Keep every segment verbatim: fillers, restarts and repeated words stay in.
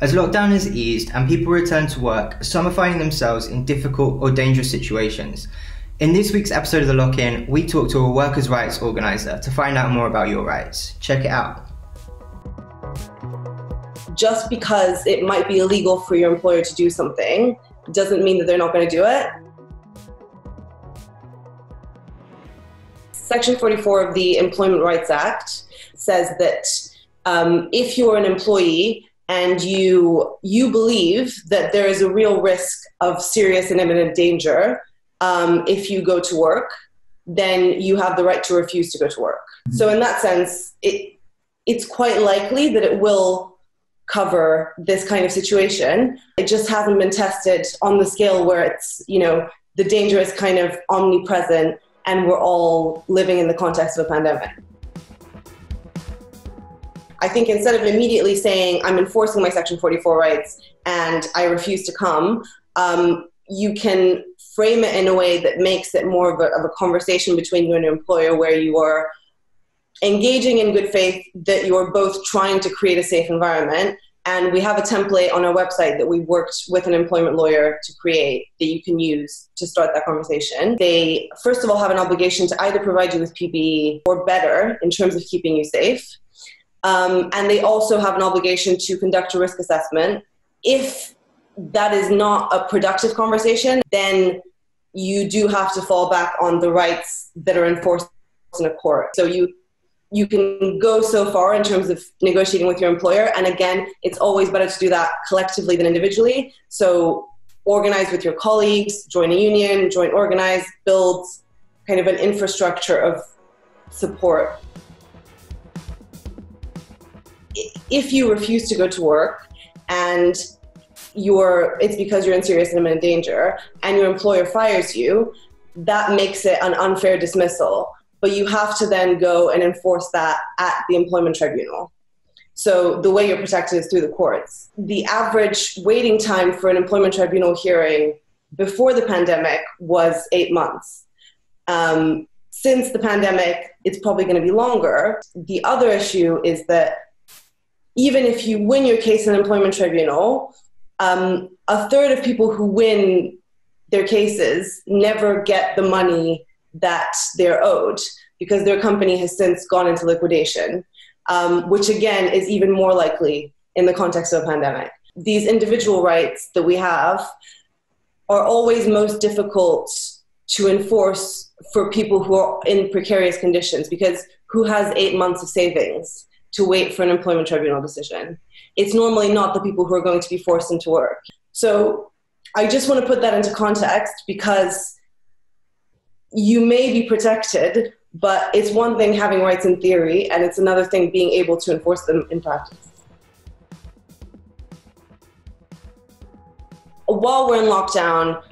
As lockdown is eased and people return to work, some are finding themselves in difficult or dangerous situations. In this week's episode of The Lock-In, we talk to a workers' rights organiser to find out more about your rights. Check it out. Just because it might be illegal for your employer to do something doesn't mean that they're not going to do it. Section forty-four of the Employment Rights Act says that um, if you're an employee and you you believe that there is a real risk of serious and imminent danger um, if you go to work, then you have the right to refuse to go to work. So in that sense, it it's quite likely that it will cover this kind of situation. It just hasn't been tested on the scale where it's, you know, the danger is kind of omnipresent and we're all living in the context of a pandemic. I think instead of immediately saying, I'm enforcing my Section forty-four rights and I refuse to come, um, you can frame it in a way that makes it more of a, of a conversation between you and your employer where you are engaging in good faith that you're both trying to create a safe environment. And we have a template on our website that we worked with an employment lawyer to create that you can use to start that conversation. They, first of all, have an obligation to either provide you with P P E or better in terms of keeping you safe. Um, and they also have an obligation to conduct a risk assessment. If that is not a productive conversation, then you do have to fall back on the rights that are enforced in a court. So you you can go so far in terms of negotiating with your employer. And again, it's always better to do that collectively than individually. So organize with your colleagues, join a union, join organize, build kind of an infrastructure of support. If you refuse to go to work and you're, it's because you're in serious and imminent danger and your employer fires you, that makes it an unfair dismissal. But you have to then go and enforce that at the employment tribunal. So the way you're protected is through the courts. The average waiting time for an employment tribunal hearing before the pandemic was eight months. Um, since the pandemic, it's probably going to be longer. The other issue is that even if you win your case in an employment tribunal, um, a third of people who win their cases never get the money that they're owed because their company has since gone into liquidation, um, which again is even more likely in the context of a pandemic. These individual rights that we have are always most difficult to enforce for people who are in precarious conditions because who has eight months of savings to wait for an employment tribunal decision? It's normally not the people who are going to be forced into work. So I just want to put that into context because you may be protected, but it's one thing having rights in theory, and it's another thing being able to enforce them in practice. While we're in lockdown,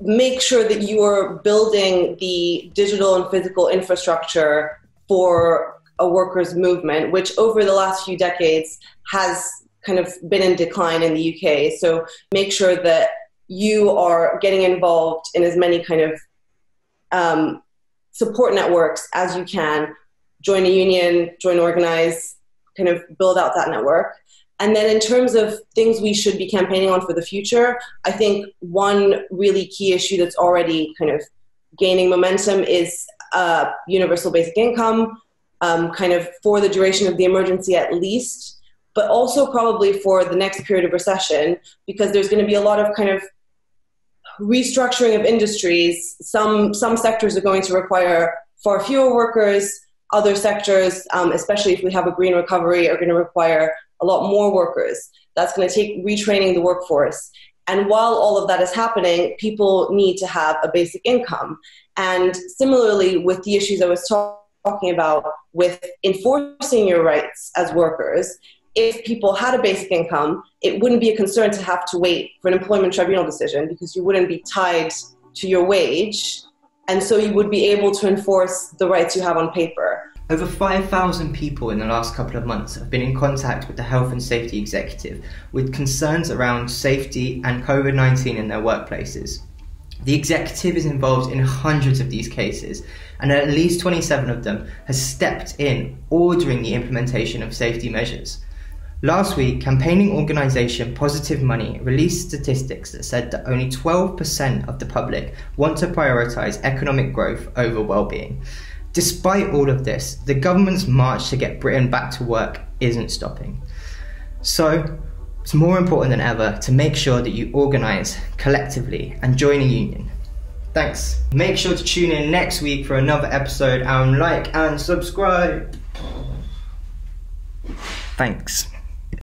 make sure that you are building the digital and physical infrastructure for a workers' movement, which over the last few decades has kind of been in decline in the U K. So make sure that you are getting involved in as many kind of um, support networks as you can. Join a union, join Organize, kind of build out that network. And then in terms of things we should be campaigning on for the future, I think one really key issue that's already kind of gaining momentum is uh, universal basic income, Um, kind of for the duration of the emergency at least, but also probably for the next period of recession, because there's going to be a lot of kind of restructuring of industries. Some some sectors are going to require far fewer workers. Other sectors, um, especially if we have a green recovery, are going to require a lot more workers. That's going to take retraining the workforce. And while all of that is happening, people need to have a basic income. And similarly, with the issues I was talking about, talking about with enforcing your rights as workers, if people had a basic income, it wouldn't be a concern to have to wait for an employment tribunal decision because you wouldn't be tied to your wage, and so you would be able to enforce the rights you have on paper. Over five thousand people in the last couple of months have been in contact with the Health and Safety Executive with concerns around safety and COVID nineteen in their workplaces. The executive is involved in hundreds of these cases, and at least twenty-seven of them has stepped in ordering the implementation of safety measures. Last week, campaigning organisation Positive Money released statistics that said that only twelve percent of the public want to prioritise economic growth over well-being. Despite all of this, the government's march to get Britain back to work isn't stopping. So, it's more important than ever to make sure that you organise collectively and join a union. Thanks. Make sure to tune in next week for another episode and like and subscribe. Thanks.